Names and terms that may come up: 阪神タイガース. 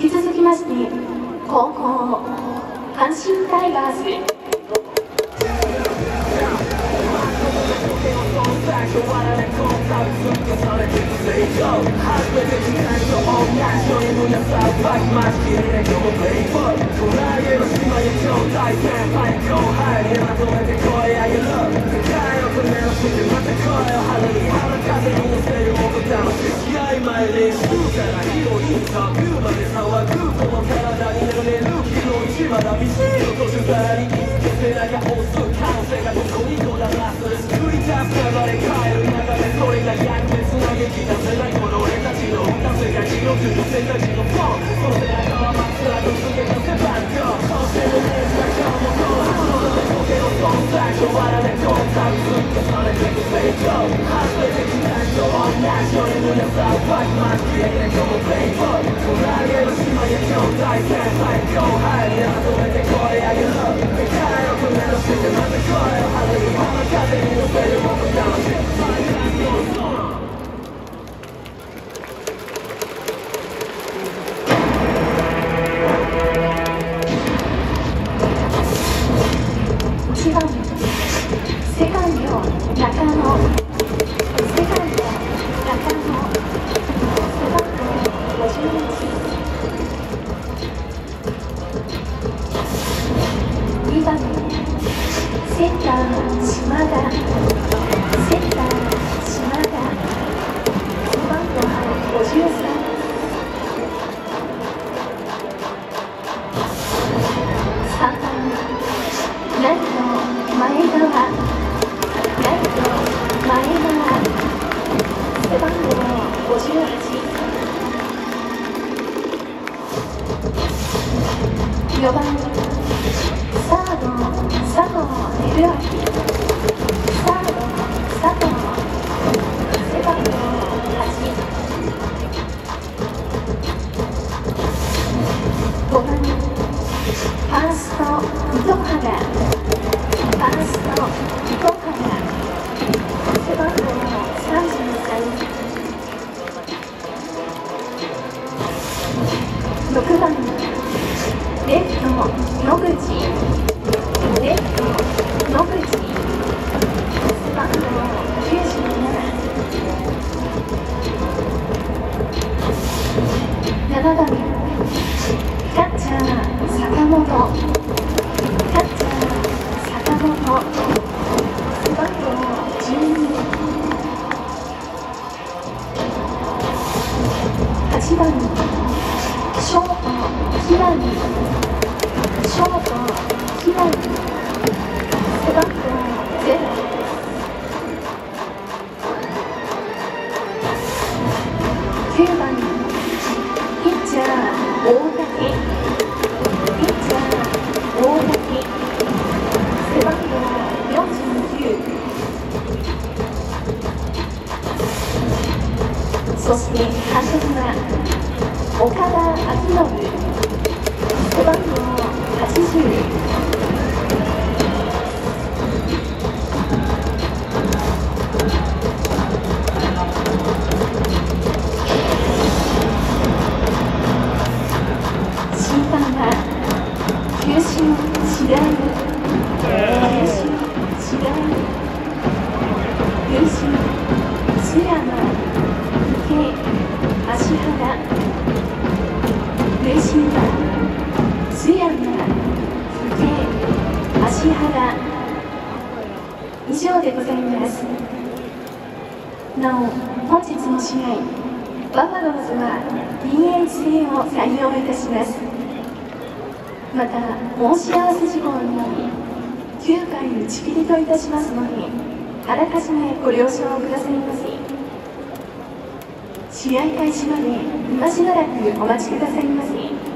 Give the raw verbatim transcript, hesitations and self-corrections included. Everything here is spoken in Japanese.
引き続きまして後攻阪神タイガース、試合開始まで今しばらくお待ちくださいませ。